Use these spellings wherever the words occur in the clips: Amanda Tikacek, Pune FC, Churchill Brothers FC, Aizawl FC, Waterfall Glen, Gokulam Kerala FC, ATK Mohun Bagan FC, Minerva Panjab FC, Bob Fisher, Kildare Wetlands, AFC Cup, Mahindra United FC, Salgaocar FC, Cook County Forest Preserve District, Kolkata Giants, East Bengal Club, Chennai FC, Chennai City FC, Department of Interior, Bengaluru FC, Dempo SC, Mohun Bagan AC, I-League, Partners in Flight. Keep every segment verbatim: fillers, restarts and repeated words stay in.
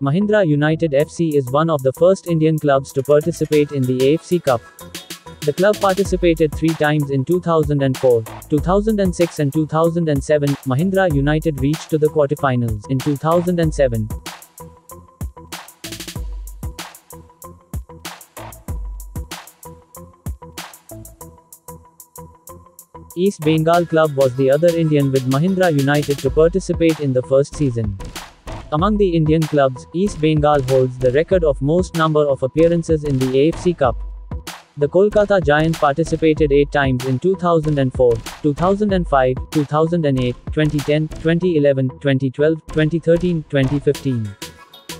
Mahindra United F C is one of the first Indian clubs to participate in the A F C Cup. The club participated three times in two thousand four, two thousand six and two thousand seven. Mahindra United reached to the quarterfinals in two thousand seven. East Bengal Club was the other Indian with Mahindra United to participate in the first season. Among the Indian clubs, East Bengal holds the record of most number of appearances in the A F C Cup. The Kolkata Giants participated eight times in two thousand four, two thousand five, two thousand eight, twenty ten, twenty eleven, twenty twelve, twenty thirteen, twenty fifteen.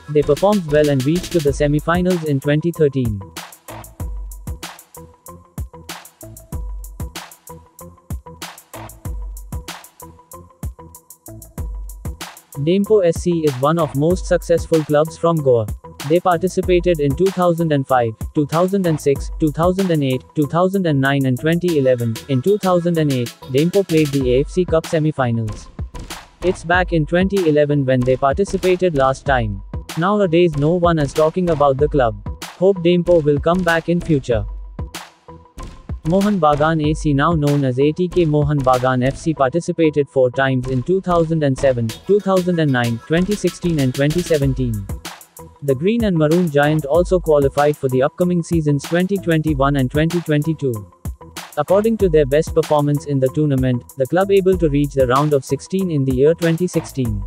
They performed well and reached to the semi-finals in twenty thirteen. Dempo S C is one of most successful clubs from Goa. They participated in two thousand five, two thousand six, two thousand eight, two thousand nine and twenty eleven. In two thousand eight, Dempo played the A F C Cup semi-finals. It's back in twenty eleven when they participated last time. Nowadays no one is talking about the club. Hope Dempo will come back in future. Mohun Bagan A C, now known as A T K Mohun Bagan F C, participated four times in two thousand seven, two thousand nine, twenty sixteen and twenty seventeen. The Green and Maroon Giant also qualified for the upcoming seasons twenty twenty-one and twenty twenty-two. According to their best performance in the tournament, the club able to reach the round of sixteen in the year twenty sixteen.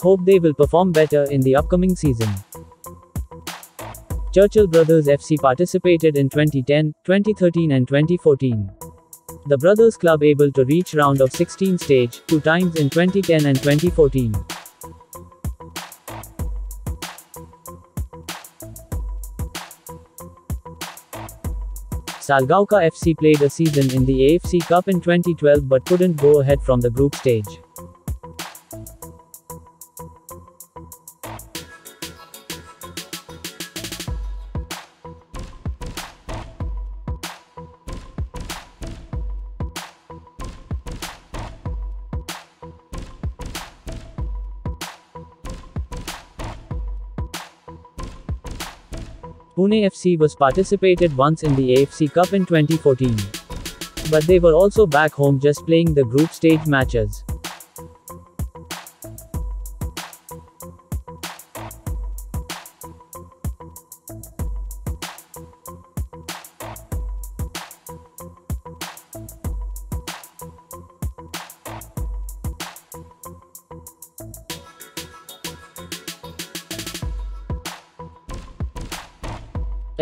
Hope they will perform better in the upcoming season. Churchill Brothers F C participated in twenty ten, twenty thirteen and twenty fourteen. The Brothers Club able to reach round of sixteen stage, two times in twenty ten and twenty fourteen. Salgaocar F C played a season in the A F C Cup in twenty twelve but couldn't go ahead from the group stage. Pune F C was participated once in the A F C Cup in twenty fourteen. But they were also back home just playing the group stage matches.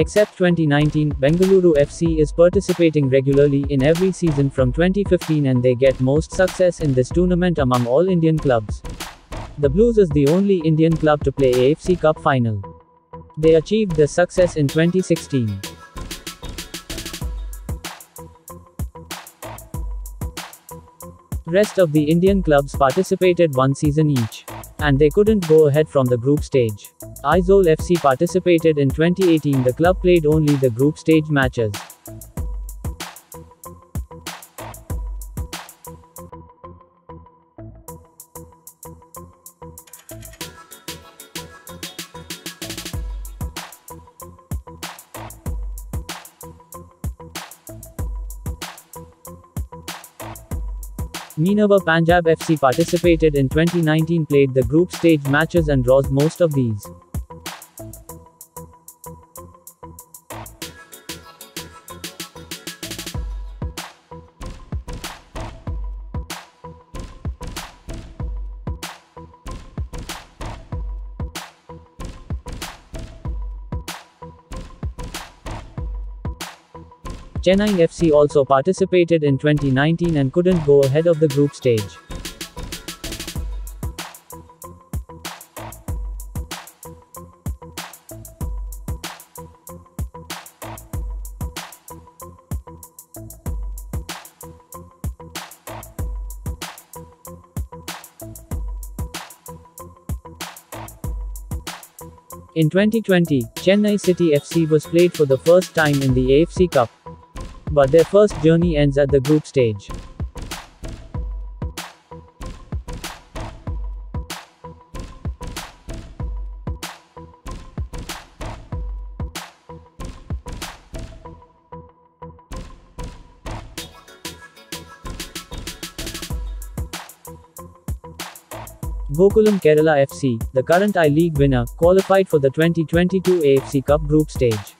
Except twenty nineteen, Bengaluru F C is participating regularly in every season from twenty fifteen and they get most success in this tournament among all Indian clubs. The Blues is the only Indian club to play A F C Cup final. They achieved this success in twenty sixteen. Rest of the Indian clubs participated one season each, and they couldn't go ahead from the group stage. Aizawl F C participated in twenty eighteen. The club played only the group stage matches. Minerva Panjab F C participated in twenty nineteen, played the group stage matches and draws most of these. Chennai F C also participated in twenty nineteen and couldn't go ahead of the group stage. In twenty twenty, Chennai City F C was played for the first time in the A F C Cup. But their first journey ends at the group stage. Gokulam Kerala F C, the current I-League winner, qualified for the twenty twenty-two A F C Cup group stage.